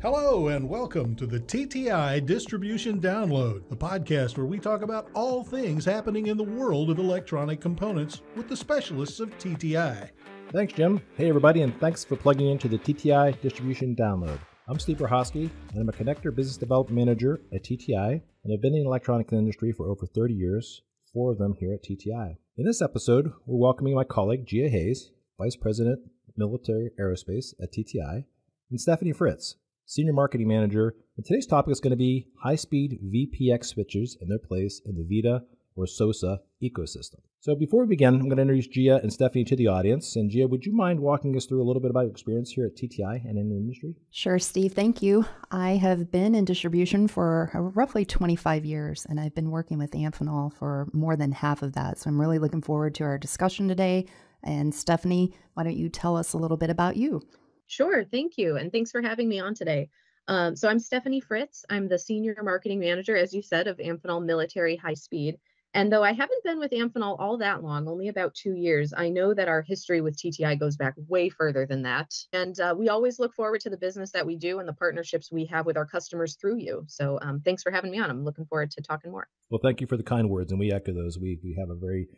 Hello and welcome to the TTI Distribution Download, the podcast where we talk about all things happening in the world of electronic components with the specialists of TTI. Thanks, Jim. Hey, everybody, and thanks for plugging into the TTI Distribution Download. I'm Steve Urhosky, and I'm a Connector Business Development Manager at TTI, and I've been in the electronic industry for over 30 years, 4 of them here at TTI. In this episode, we're welcoming my colleague Gia Hayes, Vice President, Military Aerospace at TTI, and Stephanie Fritz, Senior Marketing Manager, and today's topic is going to be high-speed VPX switches and their place in the VITA or SOSA ecosystem. So before we begin, I'm going to introduce Gia and Stephanie to the audience. And Gia, would you mind walking us through a little bit about your experience here at TTI and in the industry? Sure, Steve. Thank you. I have been in distribution for roughly 25 years, and I've been working with Amphenol for more than half of that. So I'm really looking forward to our discussion today. And Stephanie, why don't you tell us a little bit about you? Sure. Thank you. And thanks for having me on today. So I'm Stephanie Fritz. I'm the Senior Marketing Manager, as you said, of Amphenol Military High Speed. And though I haven't been with Amphenol all that long, only about 2 years, I know that our history with TTI goes back way further than that. And we always look forward to the business that we do and the partnerships we have with our customers through you. So thanks for having me on. I'm looking forward to talking more. Well, thank you for the kind words. And we echo those. We have a very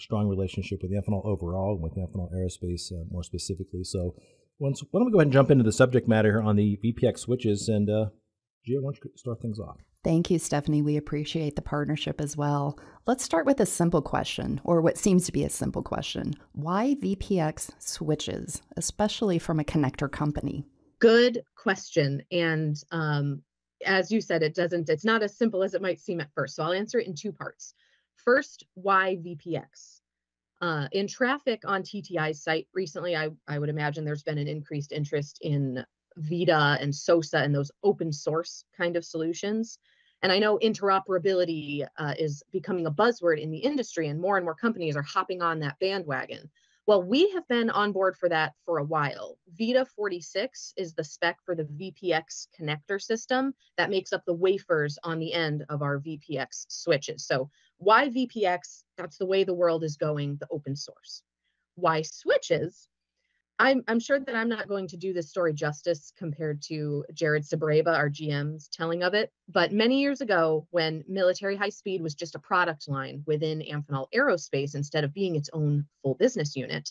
strong relationship with Amphenol overall and with Amphenol Aerospace more specifically. So why don't we go ahead and jump into the subject matter here on the VPX switches. And Gia, why don't you start things off? Thank you, Stephanie. We appreciate the partnership as well. Let's start with a simple question, or what seems to be a simple question. Why VPX switches, especially from a connector company? Good question. And as you said, it's not as simple as it might seem at first. So I'll answer it in 2 parts. First, why VPX? In traffic on TTI's site recently, I would imagine there's been an increased interest in VITA and SOSA and those open source kind of solutions. And I know interoperability is becoming a buzzword in the industry, and more companies are hopping on that bandwagon. Well, we have been on board for that for a while. VITA 46 is the spec for the VPX connector system that makes up the wafers on the end of our VPX switches. So why VPX? That's the way the world is going, the open source. Why switches? I'm sure that I'm not going to do this story justice compared to Jared Sabareva, our GM's telling of it, but many years ago when Military High Speed was just a product line within Amphenol Aerospace instead of being its own full business unit,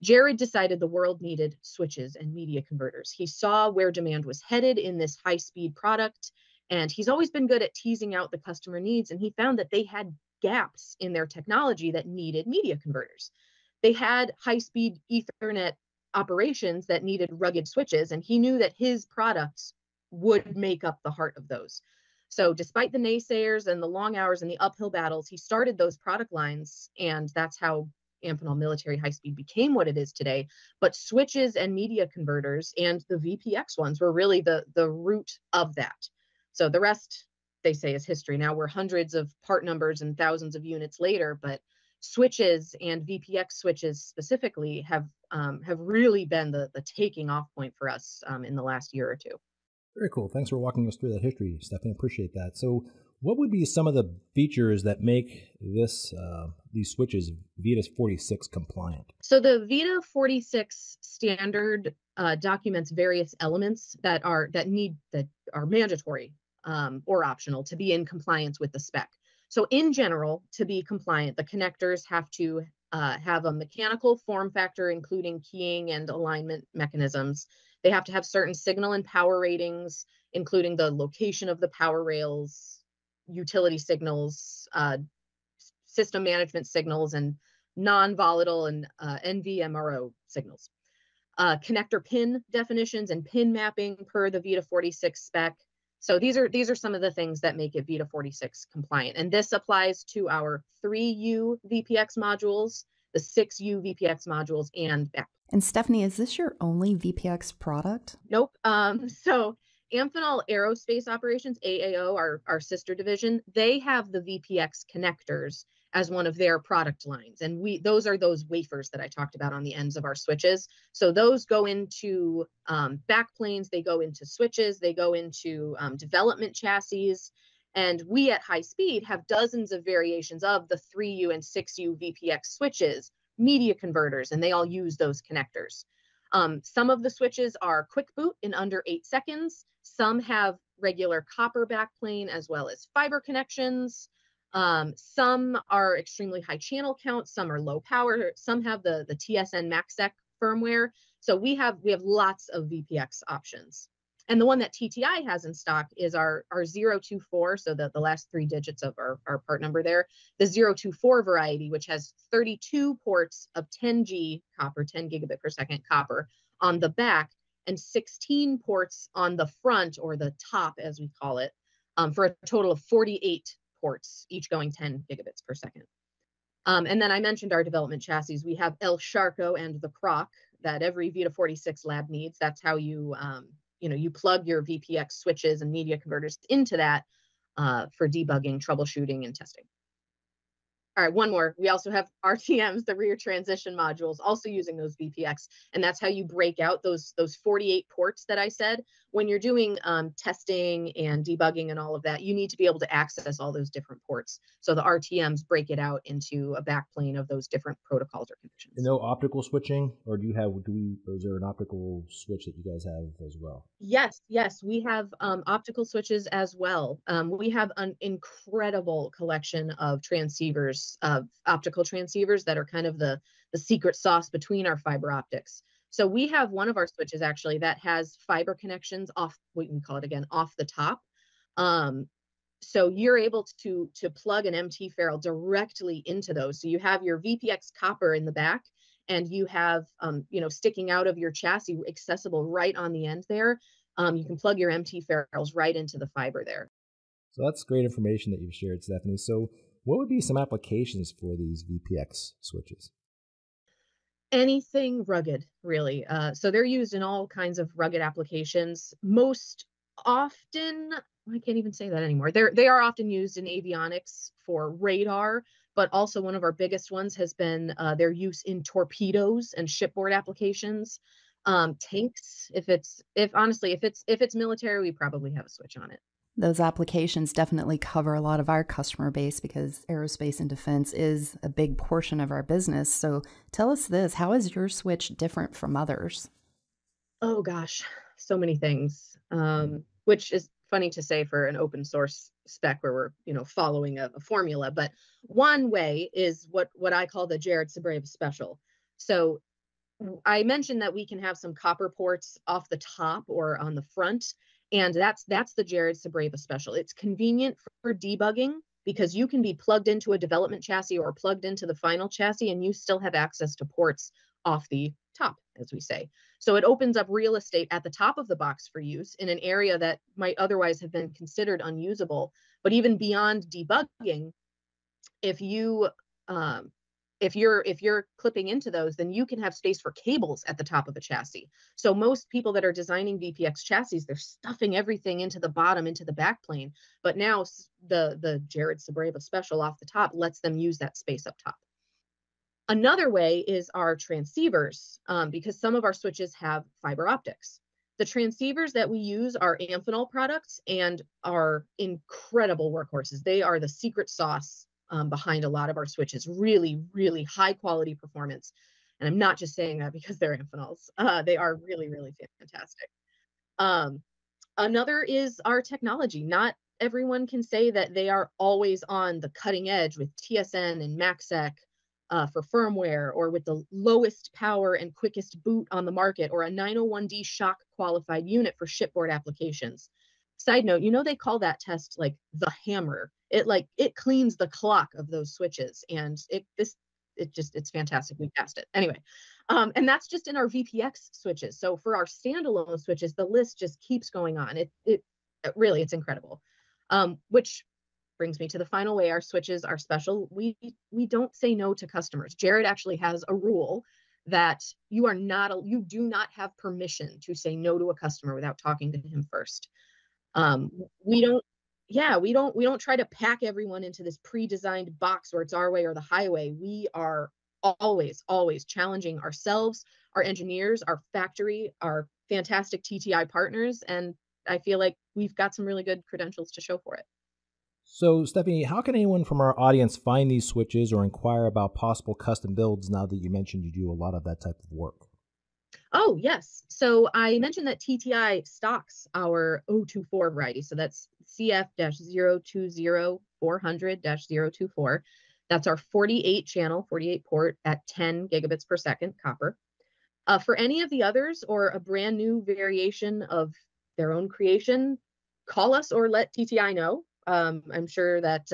Jared decided the world needed switches and media converters. He saw where demand was headed in this high-speed product, and he's always been good at teasing out the customer needs, and he found that they had gaps in their technology that needed media converters. They had high-speed Ethernet operations that needed rugged switches, and he knew that his products would make up the heart of those. So despite the naysayers and the long hours and the uphill battles, he started those product lines, and that's how Amphenol Military High Speed became what it is today. But switches and media converters and the VPX ones were really the root of that. So the rest, they say, is history. Now we're hundreds of part numbers and thousands of units later, but switches and VPX switches specifically have really been the taking off point for us in the last year or 2. Very cool. Thanks for walking us through that history, Stephanie. Appreciate that. So what would be some of the features that make this these switches VITA 46 compliant? So the VITA 46 standard documents various elements that are mandatory or optional to be in compliance with the spec. So in general, to be compliant, the connectors have to have a mechanical form factor, including keying and alignment mechanisms. They have to have certain signal and power ratings, including the location of the power rails, utility signals, system management signals, and non-volatile and NVMRO signals. Connector pin definitions and pin mapping per the VITA 46 spec. So these are some of the things that make it VITA 46 compliant. And this applies to our 3U VPX modules, the 6U VPX modules, and back. And Stephanie, is this your only VPX product? Nope. So Amphenol Aerospace Operations, AAO, our sister division, they have the VPX connectors as one of their product lines. And those are those wafers that I talked about on the ends of our switches. So those go into backplanes, they go into switches, they go into development chassis. And we at High Speed have dozens of variations of the 3U and 6U VPX switches, media converters, and they all use those connectors. Some of the switches are quick boot in under 8 seconds. Some have regular copper backplane as well as fiber connections. Some are extremely high channel count. Some are low power. Some have the TSN MacSec firmware. So we have lots of VPX options. And the one that TTI has in stock is our 024, so the last three digits of our part number there, the 024 variety, which has 32 ports of 10G copper, 10 gigabit per second copper on the back, and 16 ports on the front, or the top as we call it, for a total of 48 ports, each going 10 gigabits per second. And then I mentioned our development chassis. We have El Sharco and the Croc that every VITA 46 lab needs. That's how you... you plug your VPX switches and media converters into that for debugging, troubleshooting, and testing. All right, one more. We also have RTMs, the rear transition modules, also using those VPX, and that's how you break out those 48 ports that I said. When you're doing testing and debugging and all of that, you need to be able to access all those different ports. So the RTMs break it out into a backplane of those different protocols or conditions. And no optical switching, or is there an optical switch that you guys have as well? Yes, we have optical switches as well. We have an incredible collection of transceivers. Optical transceivers that are kind of the secret sauce between our fiber optics. So we have one of our switches actually that has fiber connections off the top. So you're able to plug an MT ferrule directly into those. So you have your VPX copper in the back, and you have sticking out of your chassis accessible right on the end there. You can plug your MT ferrules right into the fiber there. So that's great information that you've shared, Stephanie. So what would be some applications for these VPX switches? Anything rugged, really. So they're used in all kinds of rugged applications. Most often, I can't even say that anymore. They are often used in avionics for radar, but also one of our biggest ones has been their use in torpedoes and shipboard applications. Tanks, if it's military, we probably have a switch on it. Those applications definitely cover a lot of our customer base because aerospace and defense is a big portion of our business. So tell us this, how is your switch different from others? Oh gosh, so many things, which is funny to say for an open source spec where we're following a formula. But one way is what I call the Jared Sabareva special. So I mentioned that we can have some copper ports off the top or on the front. And that's the Jared Sabareva special. It's convenient for debugging because you can be plugged into a development chassis or plugged into the final chassis, and you still have access to ports off the top, as we say. So it opens up real estate at the top of the box for use in an area that might otherwise have been considered unusable. But even beyond debugging, if you're clipping into those, then you can have space for cables at the top of a chassis. So most people that are designing VPX chassis, they're stuffing everything into the bottom, into the backplane. But now the Jared Sabareva special off the top lets them use that space up top. Another way is our transceivers, because some of our switches have fiber optics. The transceivers that we use are Amphenol products and are incredible workhorses. They are the secret sauce behind a lot of our switches. Really, really high quality performance. And I'm not just saying that because they're Amphenols. They are really, really fantastic. Another is our technology. Not everyone can say that they are always on the cutting edge with TSN and MacSec for firmware, or with the lowest power and quickest boot on the market, or a 901D shock qualified unit for shipboard applications. Side note, they call that test like the hammer. It cleans the clock of those switches, and it's fantastic. We passed it anyway. And that's just in our VPX switches. So for our standalone switches, the list just keeps going on. It's incredible. Which brings me to the final way our switches are special. We don't say no to customers. Jared actually has a rule that you do not have permission to say no to a customer without talking to him first. We don't try to pack everyone into this pre-designed box where it's our way or the highway. We are always challenging ourselves, our engineers, our factory, our fantastic TTI partners, and I feel like we've got some really good credentials to show for it. So, Stephanie, how can anyone from our audience find these switches or inquire about possible custom builds now that you mentioned you do a lot of that type of work? Oh, yes. So I mentioned that TTI stocks our 024 variety. So that's CF-020400-024. That's our 48 channel, 48 port at 10 gigabits per second copper. For any of the others or a brand new variation of their own creation, call us or let TTI know. I'm sure that,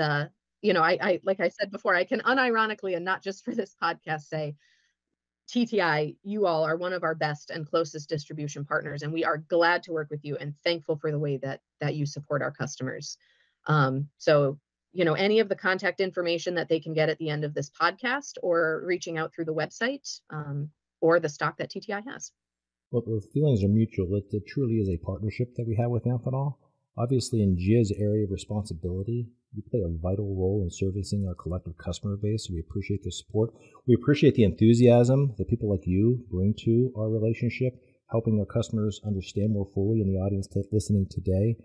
you know, I like I said before, I can unironically and not just for this podcast say, TTI, you all are one of our best and closest distribution partners, and we are glad to work with you and thankful for the way that you support our customers. So, you know, any of the contact information that they can get at the end of this podcast or reaching out through the website or the stock that TTI has. Well, the feelings are mutual. It truly is a partnership that we have with Amphenol. Obviously, in Gia's area of responsibility, you play a vital role in servicing our collective customer base. So we appreciate the support. We appreciate the enthusiasm that people like you bring to our relationship, helping our customers understand more fully in the audience listening today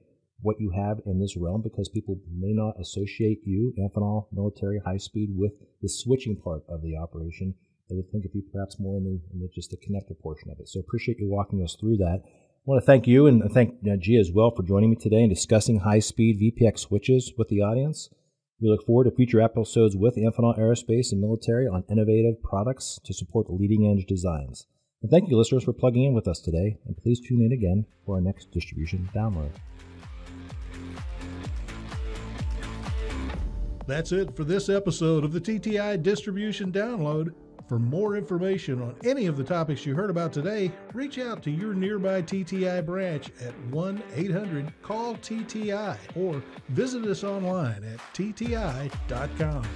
what you have in this realm, because people may not associate you, Amphenol, military, high speed, with the switching part of the operation. They would think of you perhaps more in just the connector portion of it. So appreciate you walking us through that. I want to thank you and thank Gia as well for joining me today and discussing high-speed VPX switches with the audience. We look forward to future episodes with Amphenol Aerospace and Military on innovative products to support leading-edge designs. And thank you, listeners, for plugging in with us today. And please tune in again for our next distribution download. That's it for this episode of the TTI Distribution Download. For more information on any of the topics you heard about today, reach out to your nearby TTI branch at 1-800-CALL-TTI or visit us online at tti.com.